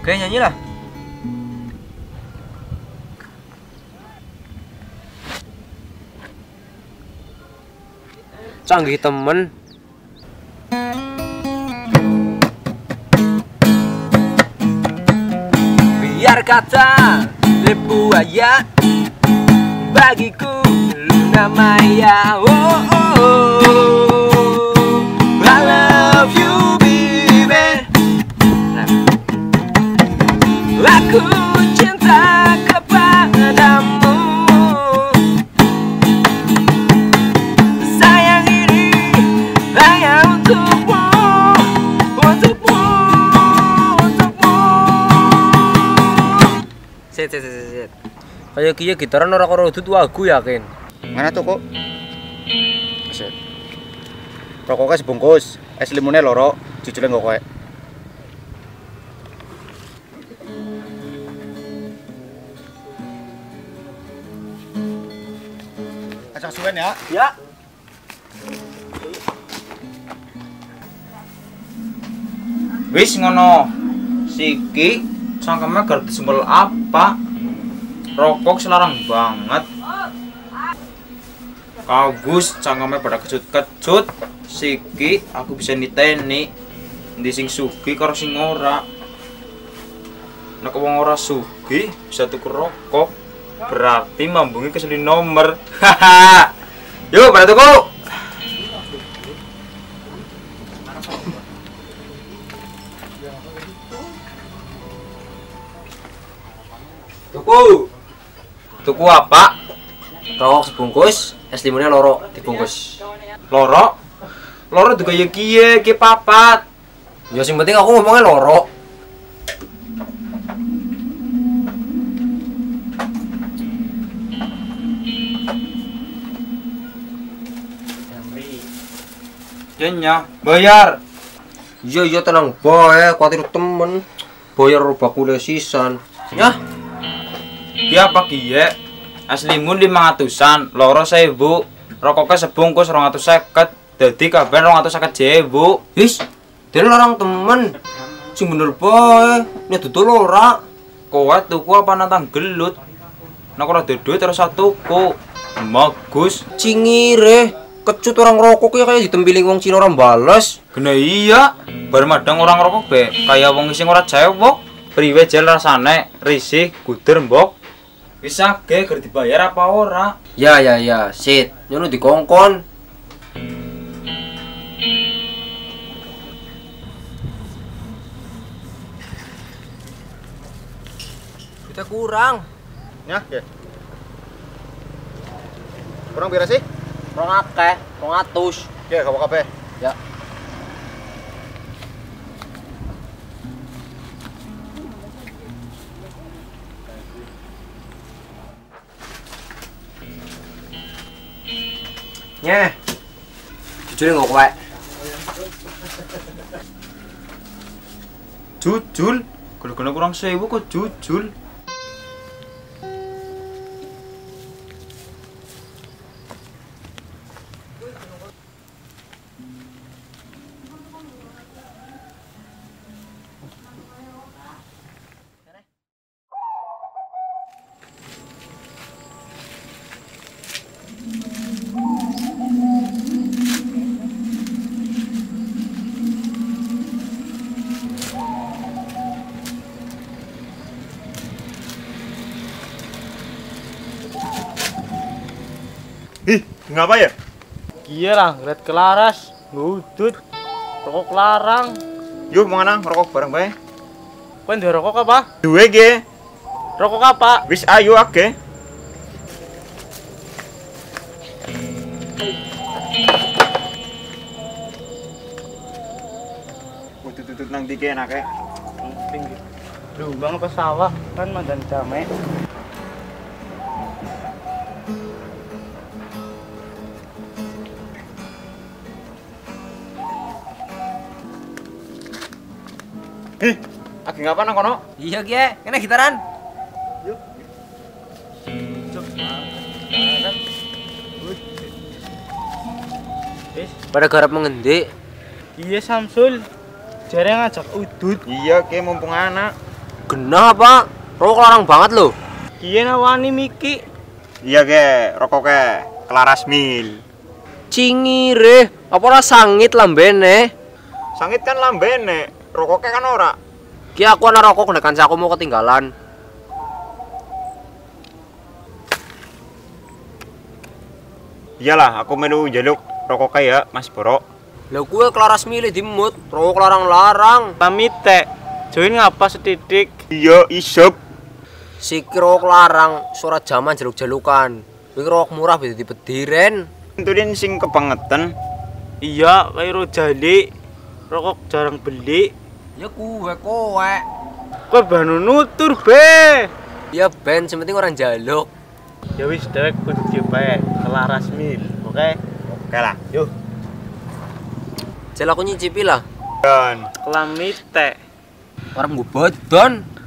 Oke, nyanyilah. Canggih temen. Biar kata ribu ayat, bagiku lu namanya oh, oh, oh. I love you baby, aku cinta kepadamu. Sayang ini hanya untukmu, untukmu, untukmu. Set. Kayak kia gitaran orang-orang itu aku yakin. Mana tuh kok? Set. Rokoknya sebungkus, es limunnya loro, cuculnya nggak koe. Acak suwen ya? Ya. Wis ngono, siki sangkeme garut sembel apa? Rokok selarang banget. Kagus cangkeme pada kecut-kecut. Siki aku bisa niteni ndi sing sugih karo sing ora. Nek wong ora sugih bisa tuku rokok, berarti mambungi keseli nomor. Haha. Yuk pada tuku. Tuku apa? Rokok sebungkus, es limunnya loro dibungkus. Loro? Loro juga ya kiye papat. Ya sing penting aku ngomongnya loro. Jenya, bayar. Iya tenang bae, kuatir temen. Bayar bakule sisan. Yah. Dia apa kiye? Es limun 500-an, loro 1000, rokoknya sebungkus 250. Dadi kabeh 250.000. Wis, dene larang temen. Sing bener bae, nek dodol ora. Kowe tuku apa nantang gelut? Nek ora duwe terus tuku. Bagus, cingire. Kecut orang rokok ya kayak ditembiling wong Cina orang bales. Gena iya, bermadang orang rokok be kayak wong sing ora cewek. Priwe jel rasane risih guder mbok. Wis akeh ger dibayar apa ora? Ya, sit. Nyono dikongkon. Kita kurang. Ya, nggih. Kurang pira sih? Rongakeh, 200. Ya, gak apa-apa. Ya. Nyeh. Jujur enggak kowe. Jujul, gula-gula kurang 1000 kok jujul. Ih, ngapa ya? Iya lah, ngeliat Klaras, ngudut, rokok larang. Yuk, mana rokok bareng bae. Kau yang rokok apa? Dua ge. Rokok apa? Wis ayo ake. Tutut nang dike enak ya. Tinggi. Lubang apa sawah kan mandan jamek. Ih, lagi ngapa nang kono? Iya, Gie. Kena gitaran. Yuk. Pada garap mengendi. Iya, Samsul. Jare ngajak udut. Iya, Gie, mumpung anak. Genah Pak, rokok larang banget loh. Iya nawani Miki. Iya ke, rokok ke Klaras Mild. Cingire, apa ora sangit lambene? Sangit kan lambene, rokoknya kan ora. Ki aku ana rokok nek kancaku mau ketinggalan. Iyalah, aku melu njaluk rokok ya, Mas Bro. Lah gue Klaras Mild dimut, rokok larang-larang. Pamite. Join ngapa setidik? Iya, isep. Si rokok larang, suara jaman jaluk-jalukan. Kuwi rokok murah bisa dipediren. Enturin sing kebangetan. Iya, kairu jali. Rokok jarang beli. Ya kuwe kowe. Kowe banu nutur, Be. Ya ben, sing penting orang jaluk. Ya wis dewek kudu dipae Klaras Mild, oke? Okay? Oke lah, yuk. Jel aku nyicipi lah. Dan kelamite. Orang gue bodon.